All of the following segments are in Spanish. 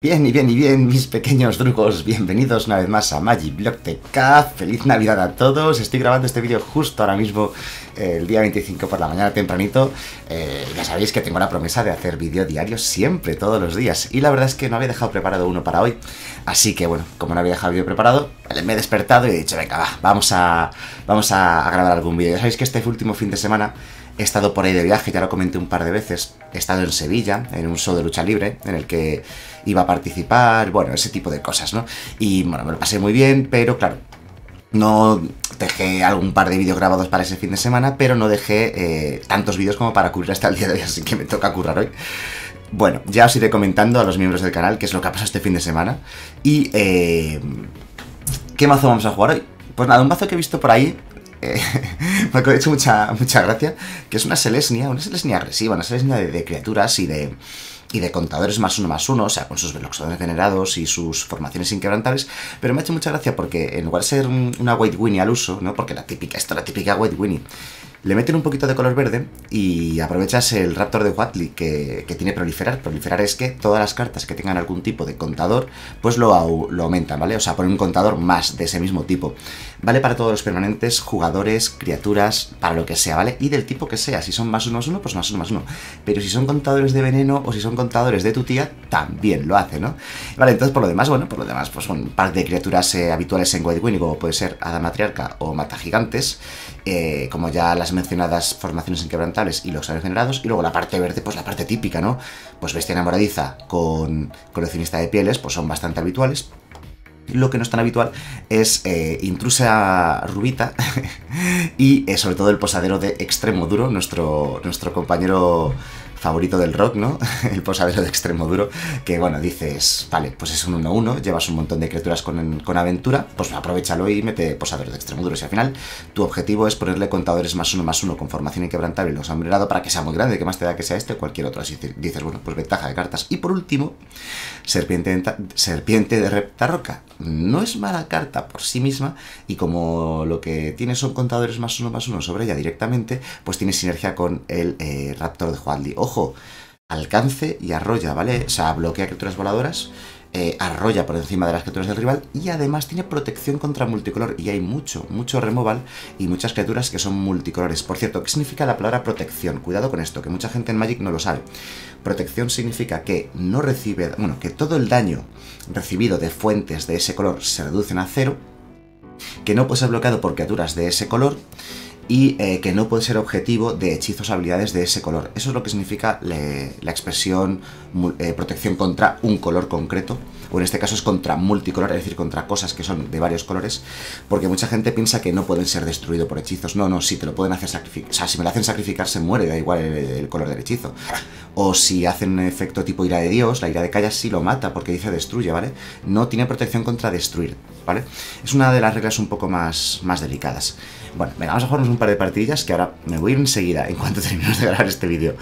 Bien, y bien, y bien, mis pequeños drugos, bienvenidos una vez más a MagicBlogTK, feliz Navidad a todos. Estoy grabando este vídeo justo ahora mismo, el día 25 por la mañana tempranito. Ya sabéis que tengo la promesa de hacer vídeo diario siempre, todos los días, y la verdad es que no había dejado preparado uno para hoy, así que bueno, como no había dejado vídeo preparado, me he despertado y he dicho, venga, va, vamos a grabar algún vídeo. Ya sabéis que este último fin de semana he estado por ahí de viaje, ya lo comenté un par de veces. He estado en Sevilla, en un show de lucha libre, en el que iba a participar, bueno, ese tipo de cosas, ¿no? Y bueno, me lo pasé muy bien, pero claro, no dejé algún par de vídeos grabados para ese fin de semana, pero no dejé tantos vídeos como para currar hasta el día de hoy, así que me toca currar hoy. Bueno, ya os iré comentando a los miembros del canal qué es lo que ha pasado este fin de semana. Y, ¿qué mazo vamos a jugar hoy? Pues nada, un mazo que he visto por ahí. Me ha hecho mucha gracia, que es una Selesnya agresiva, una Selesnya de criaturas y de contadores +1/+1, o sea, con sus Loxodones venerados y sus formaciones inquebrantables. Pero me ha hecho mucha gracia porque en lugar de ser una White Winnie al uso, ¿no? Porque la típica White Winnie, le meten un poquito de color verde y aprovechas el Raptor de Huatli que tiene proliferar. Proliferar es que todas las cartas que tengan algún tipo de contador, pues lo aumentan, ¿vale? O sea, ponen un contador más de ese mismo tipo. Vale para todos los permanentes, jugadores, criaturas, para lo que sea, ¿vale? Y del tipo que sea. Si son +1/+1, pues +1/+1. Pero si son contadores de veneno o si son contadores de tu tía, también lo hace, ¿no? Vale, entonces por lo demás, bueno, pues son un par de criaturas habituales en White Winnie, como puede ser Hada Matriarca o Mata Gigantes, como ya las mencionadas formaciones inquebrantables y los generados. Y luego la parte verde, pues la parte típica, ¿no? Pues Bestia Enamoradiza con Coleccionista de Pieles, pues son bastante habituales. Lo que no es tan habitual es Intrusa Rubita y sobre todo el Posadero de Extremuro, nuestro compañero favorito del rock, ¿no? El Posadero de Extremuro, que bueno, dices, vale, pues es un 1/1, llevas un montón de criaturas con aventura, pues aprovechalo y mete Posadero de Extremuro. Si al final tu objetivo es ponerle contadores +1/+1 con formación inquebrantable y los han mirado para que sea muy grande, que más te da que sea este o cualquier otro, así dices, bueno, pues ventaja de cartas. Y por último, Serpiente de Reptarroca. No es mala carta por sí misma y como lo que tiene son contadores +1/+1 sobre ella directamente, pues tiene sinergia con el Raptor de Huatli. Ojo, alcance y arrolla, ¿vale? O sea, bloquea criaturas voladoras, arrolla por encima de las criaturas del rival y además tiene protección contra multicolor y hay mucho removal y muchas criaturas que son multicolores. Por cierto, ¿qué significa la palabra protección? Cuidado con esto, que mucha gente en Magic no lo sabe. Protección significa que no recibe, bueno, que todo el daño recibido de fuentes de ese color se reducen a 0, que no puede ser bloqueado por criaturas de ese color y que no puede ser objetivo de hechizos o habilidades de ese color. Eso es lo que significa la expresión protección contra un color concreto, o en este caso es contra multicolor, es decir, contra cosas que son de varios colores, porque mucha gente piensa que no pueden ser destruidos por hechizos. No, si te lo pueden hacer sacrificar, o sea, si me lo hacen sacrificar se muere, da igual el color del hechizo. O si hacen efecto tipo ira de Dios, la ira de Callas sí lo mata, porque dice destruye, ¿vale? No tiene protección contra destruir, ¿vale? Es una de las reglas un poco más delicadas. Bueno, venga, vamos a jugarnos un par de partidillas, que ahora me voy enseguida, en cuanto terminemos de grabar este vídeo,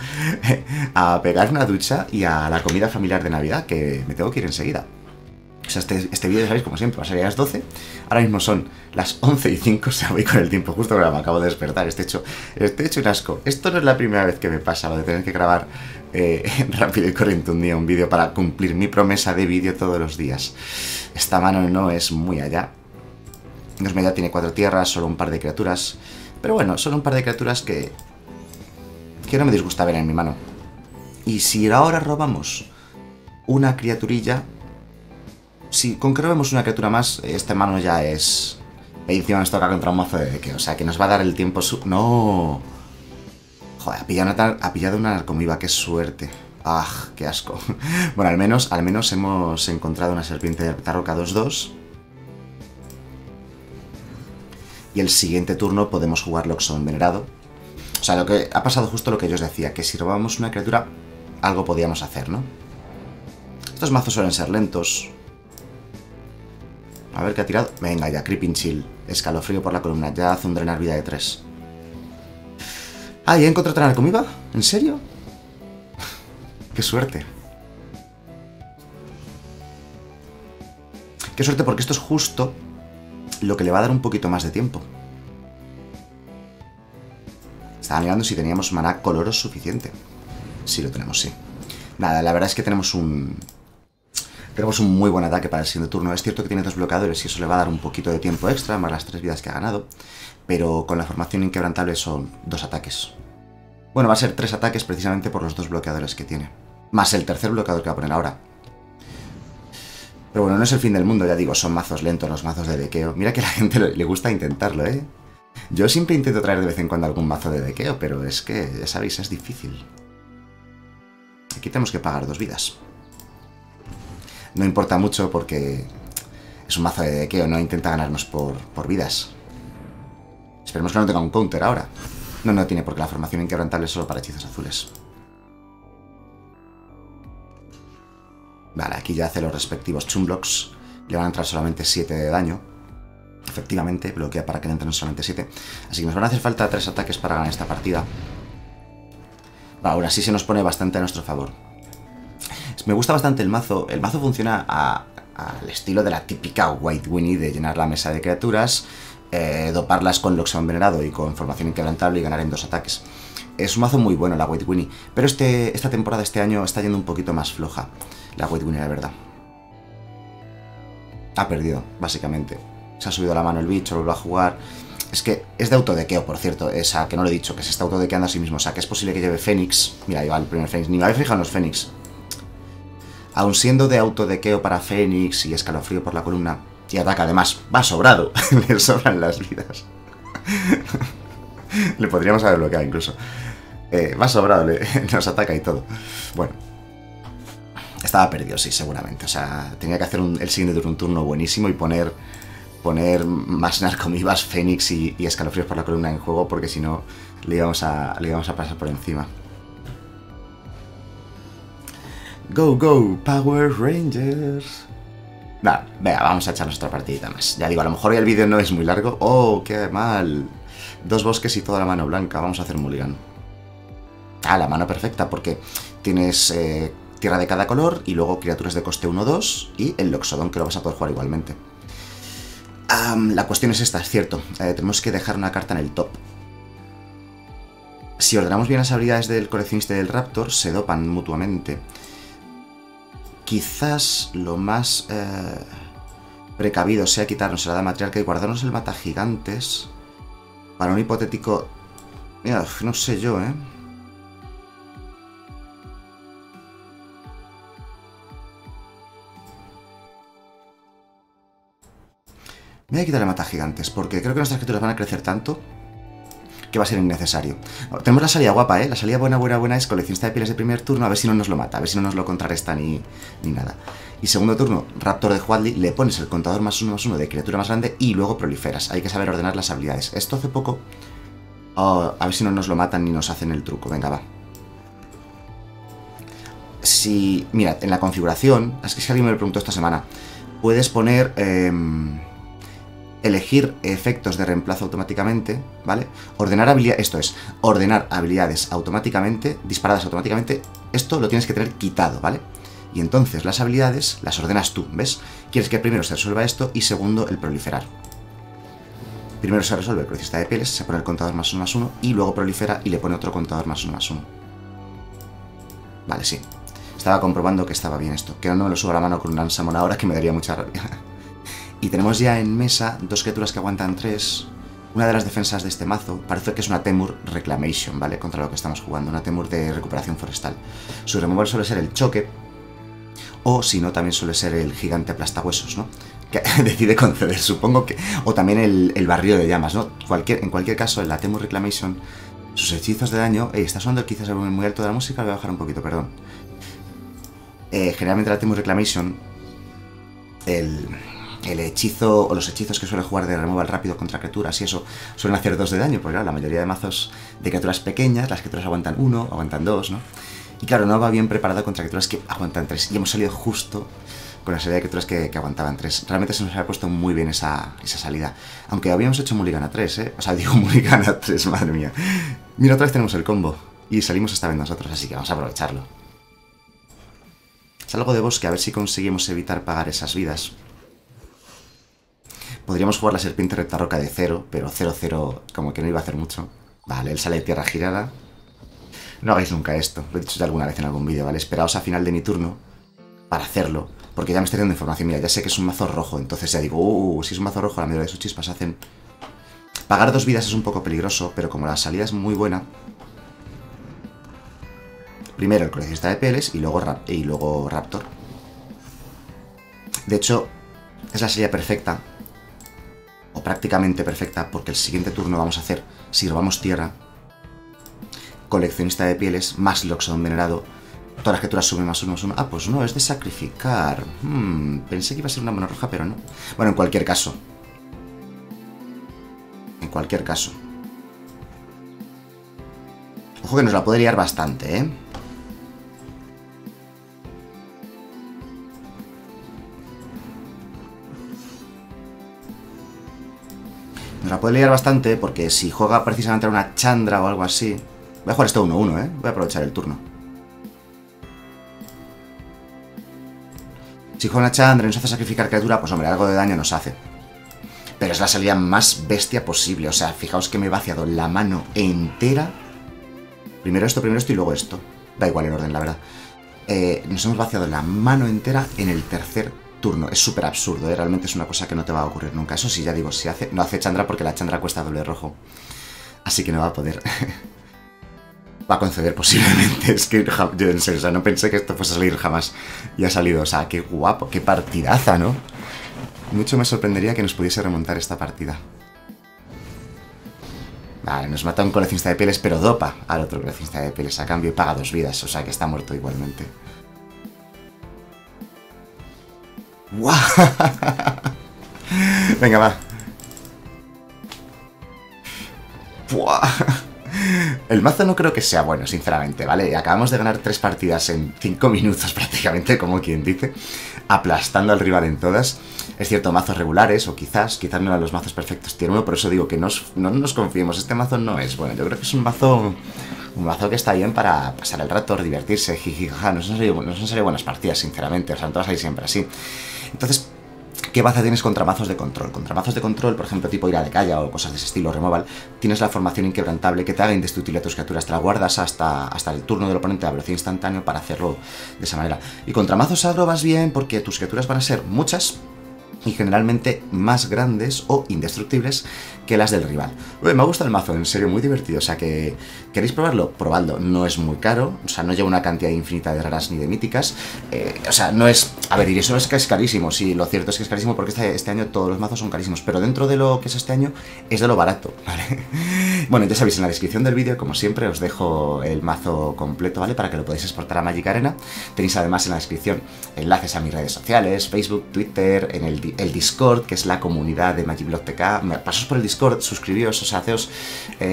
a pegar una ducha y a la comida familiar de Navidad, que me tengo que ir enseguida. O sea, este vídeo, sabéis, como siempre, va a salir a las 12. Ahora mismo son las 11:05, o sea, voy con el tiempo justo, pero me acabo de despertar. Estoy hecho un asco. Esto no es la primera vez que me pasa, lo de tener que grabar rápido y corriente un día un vídeo para cumplir mi promesa de vídeo todos los días. Esta mano no es muy allá. No es muy allá, tiene 4 tierras, solo un par de criaturas. Pero bueno, solo un par de criaturas que no me disgusta ver en mi mano. Y si ahora robamos una criaturilla... Si con que robemos una criatura más, esta mano ya es... Y encima nos toca contra un mazo de que, o sea, que nos va a dar el tiempo su... ¡No! Joder, ha pillado una narcomiba, qué suerte. ¡Ah, qué asco! Bueno, al menos hemos encontrado una Serpiente de Reptarroca 2/2. Y el siguiente turno podemos jugar Loxodon Venerado. O sea, lo que ha pasado justo lo que yo os decía, que si robábamos una criatura, algo podíamos hacer, ¿no? Estos mazos suelen ser lentos. A ver qué ha tirado. Venga ya, Creeping Chill. Escalofrío por la columna. Ya hace un drenar vida de 3. Ah, ¿ya encontró otra narcomiba? ¿En serio? ¡Qué suerte! ¡Qué suerte! Porque esto es justo lo que le va a dar un poquito más de tiempo. Estaba mirando si teníamos maná coloro suficiente. Sí, lo tenemos, sí. Nada, la verdad es que tenemos un... Tenemos un muy buen ataque para el siguiente turno. Es cierto que tiene 2 bloqueadores y eso le va a dar un poquito de tiempo extra, más las 3 vidas que ha ganado, pero con la formación inquebrantable son 2 ataques. Bueno, va a ser 3 ataques precisamente por los 2 bloqueadores que tiene, más el tercer bloqueador que va a poner ahora. Pero bueno, no es el fin del mundo, ya digo, son mazos lentos los mazos de dequeo. Mira que a la gente le gusta intentarlo, ¿eh? Yo siempre intento traer de vez en cuando algún mazo de dequeo, pero es que, ya sabéis, es difícil. Aquí tenemos que pagar 2 vidas. No importa mucho porque es un mazo de dequeo, no intenta ganarnos por vidas. Esperemos que no tenga un counter ahora. No, no tiene, porque la formación inquebrantable es solo para hechizos azules. Vale, aquí ya hace los respectivos chumblocks. Le van a entrar solamente 7 de daño. Efectivamente, bloquea para que le entren solamente 7. Así que nos van a hacer falta 3 ataques para ganar esta partida. Bueno, aún así se nos pone bastante a nuestro favor. Me gusta bastante el mazo. El mazo funciona al estilo de la típica White Winnie de llenar la mesa de criaturas, doparlas con Loxo envenenado y con formación inquebrantable y ganar en 2 ataques. Es un mazo muy bueno la White Winnie, pero esta temporada, este año, está yendo un poquito más floja la White Winnie, la verdad. Ha perdido, básicamente. Se ha subido a la mano el bicho, lo va a jugar. Es que es de autodequeo, por cierto, esa que no lo he dicho, que se está autodequeando a sí mismo. O sea, que es posible que lleve Fénix. Mira, ahí va el primer Fénix. Ni me habéis fijado en los Fénix. Aun siendo de autodequeo para Fénix y escalofrío por la columna, y ataca además, va sobrado, le sobran las vidas. Le podríamos haber bloqueado incluso. Va sobrado, nos ataca y todo. Bueno, estaba perdido, sí, seguramente. O sea, tenía que hacer el siguiente turno un turno buenísimo y poner más narcomivas, Fénix y escalofríos por la columna en juego, porque si no le íbamos a pasar por encima. Go, go, Power Rangers. Nah, venga, vamos a echarnos otra partidita más. Ya digo, a lo mejor hoy el vídeo no es muy largo. Oh, qué mal. 2 bosques y toda la mano blanca. Vamos a hacer mulligan. Ah, la mano perfecta, porque tienes tierra de cada color y luego criaturas de coste 1-2 y el Loxodón, que lo vas a poder jugar igualmente. La cuestión es esta, es cierto. Tenemos que dejar una carta en el top. Si ordenamos bien las habilidades del coleccionista y del Raptor, se dopan mutuamente. Quizás lo más precavido sea quitarnos el Hada Matriarca y guardarnos el Mata Gigantes para un hipotético... Uf, no sé yo, ¿eh? Me voy a quitar el Mata Gigantes porque creo que nuestras criaturas van a crecer tanto que va a ser innecesario. Tenemos la salida guapa, ¿eh? La salida buena, buena, buena es coleccionista de pieles de primer turno, a ver si no nos lo mata, a ver si no nos lo contrarresta ni nada. Y segundo turno, Raptor de Huatli, le pones el contador +1/+1 de criatura más grande y luego proliferas. Hay que saber ordenar las habilidades. Esto hace poco... Oh, a ver si no nos lo matan ni nos hacen el truco. Venga, va. Si... Mirad, en la configuración... Es que si alguien me lo preguntó esta semana, puedes poner... elegir efectos de reemplazo automáticamente, ¿vale? Ordenar habilidades, esto es, ordenar habilidades automáticamente, disparadas automáticamente, esto lo tienes que tener quitado, ¿vale? Y entonces las habilidades las ordenas tú, ¿ves? Quieres que primero se resuelva esto y segundo el proliferar. Primero se resuelve el coleccionista de pieles, se pone el contador +1/+1 y luego prolifera y le pone otro contador +1/+1. Vale, sí. Estaba comprobando que estaba bien esto, que no me lo suba la mano con un ansamón ahora que me daría mucha rabia. Y tenemos ya en mesa 2 criaturas que aguantan 3. Una de las defensas de este mazo parece que es una Temur Reclamation, ¿vale? Contra lo que estamos jugando, una Temur de recuperación forestal. Su removal suele ser el choque, o si no, también suele ser el Gigante Aplastahuesos, ¿no? Que decide conceder, supongo que... O también el Barrio de Llamas, ¿no? En cualquier caso, en la Temur Reclamation, sus hechizos de daño... está sonando quizás el volumen muy alto de la música, lo voy a bajar un poquito, perdón. Generalmente la Temur Reclamation... El hechizo o los hechizos que suele jugar de removal rápido contra criaturas y eso suelen hacer 2 de daño, porque claro, la mayoría de mazos de criaturas pequeñas, las criaturas aguantan 1, aguantan 2, ¿no? Y claro, no va bien preparado contra criaturas que aguantan 3. Y hemos salido justo con la salida de criaturas que aguantaban 3. Realmente se nos había puesto muy bien esa salida. Aunque habíamos hecho mulligan a 3, ¿eh? O sea, digo mulligan a 3, madre mía. Mira, otra vez tenemos el combo. Y salimos esta vez nosotros, así que vamos a aprovecharlo. Salgo de bosque a ver si conseguimos evitar pagar esas vidas. Podríamos jugar la serpiente de Reptarroca de 0, pero 0-0 como que no iba a hacer mucho. Vale, él sale de tierra girada. No hagáis nunca esto, lo he dicho ya alguna vez en algún vídeo, ¿vale? Esperaos a final de mi turno para hacerlo, Porque ya me estoy dando información. Mira, ya sé que es un mazo rojo. Entonces ya digo, si es un mazo rojo, la mayoría de sus chispas hacen... Pagar 2 vidas es un poco peligroso, pero como la salida es muy buena... Primero el coleccionista de pieles y luego Raptor. De hecho, es la salida perfecta. O prácticamente perfecta, porque el siguiente turno vamos a hacer, si robamos tierra, coleccionista de pieles más Loxodon venerado. Todas las criaturas suben +1/+1. Ah, pues no, es de sacrificar. Pensé que iba a ser una monorroja, pero no. Bueno, en cualquier caso. En cualquier caso. Ojo que nos la puede liar bastante, ¿eh? Nos la puede liar bastante porque si juega precisamente a una Chandra o algo así... Voy a jugar esto 1-1, ¿eh? Voy a aprovechar el turno. Si juega una Chandra y nos hace sacrificar criatura, pues hombre, algo de daño nos hace. Pero es la salida más bestia posible. O sea, fijaos que me he vaciado la mano entera. Primero esto y luego esto. Da igual el orden, la verdad. Nos hemos vaciado la mano entera en el tercer turno. Es súper absurdo, ¿eh? Realmente es una cosa que no te va a ocurrir nunca. Eso sí, ya digo, no hace Chandra porque la Chandra cuesta doble rojo. Así que no va a poder. Va a conceder posiblemente. Es que yo en serio, o sea, no pensé que esto fuese a salir jamás. Y ha salido. O sea, qué guapo, qué partidaza, ¿no? Mucho me sorprendería que nos pudiese remontar esta partida. Vale, nos mata un coleccionista de pieles, pero dopa al otro coleccionista de pieles a cambio y paga 2 vidas, o sea que está muerto igualmente. ¡Guau! Venga, va. ¡Buah! El mazo no creo que sea bueno, sinceramente, ¿vale? Acabamos de ganar 3 partidas en 5 minutos prácticamente, como quien dice, aplastando al rival en todas. Es cierto, mazos regulares, o quizás no eran los mazos perfectos tier 1, por eso digo que no nos confiemos, este mazo no es bueno. Yo creo que es un mazo que está bien para pasar el rato, divertirse, jijijaja. Nos han salido buenas partidas, sinceramente, o sea, no todas hay siempre así. Entonces... ¿Qué baza tienes contra mazos de control? Contra mazos de control, por ejemplo, tipo ira de calla o cosas de ese estilo, removal, tienes la formación inquebrantable que te haga indestructible a tus criaturas, te la guardas hasta el turno del oponente a velocidad instantánea para hacerlo de esa manera. Y contra mazos agro vas bien porque tus criaturas van a ser muchas y generalmente más grandes o indestructibles que las del rival. Uy, me gusta el mazo, en serio, muy divertido, o sea que... ¿Queréis probarlo? Probadlo, no es muy caro, o sea, no lleva una cantidad infinita de raras ni de míticas, o sea, no es... A ver, y eso es que es carísimo, sí, lo cierto es que es carísimo porque este año todos los mazos son carísimos, pero dentro de lo que es este año es de lo barato, ¿vale? Bueno, ya sabéis, en la descripción del vídeo, como siempre, os dejo el mazo completo, ¿vale? Para que lo podáis exportar a Magic Arena. Tenéis además en la descripción enlaces a mis redes sociales, Facebook, Twitter, en el Discord, que es la comunidad de MagicBlogTK. Pasos por el Discord, suscribíos, o sea, haceos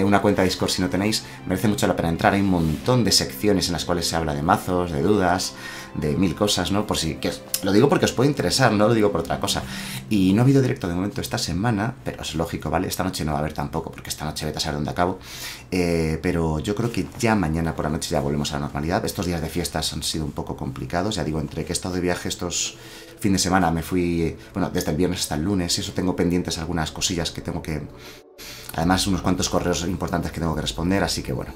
una cuenta de Discord si no tenéis, merece mucho la pena entrar. Hay un montón de secciones en las cuales se habla de mazos, de dudas, de mil cosas, ¿no? Por si... lo digo porque os puede interesar, no lo digo por otra cosa. Y no ha habido directo de momento esta semana, pero es lógico, ¿vale? Esta noche no va a haber tampoco, porque esta noche vete a saber dónde acabo. Pero yo creo que ya mañana por la noche ya volvemos a la normalidad. Estos días de fiestas han sido un poco complicados, ya digo, entre que he estado de viaje estos... Fin de semana me fui, bueno, desde el viernes hasta el lunes, y eso tengo pendientes algunas cosillas que tengo que... Además, unos cuantos correos importantes que tengo que responder, así que bueno.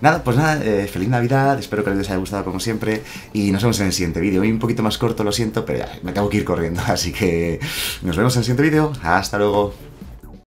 Nada, pues nada, feliz Navidad, espero que les haya gustado como siempre, y nos vemos en el siguiente vídeo. Hoy un poquito más corto, lo siento, pero ya, me tengo que ir corriendo, así que nos vemos en el siguiente vídeo. Hasta luego.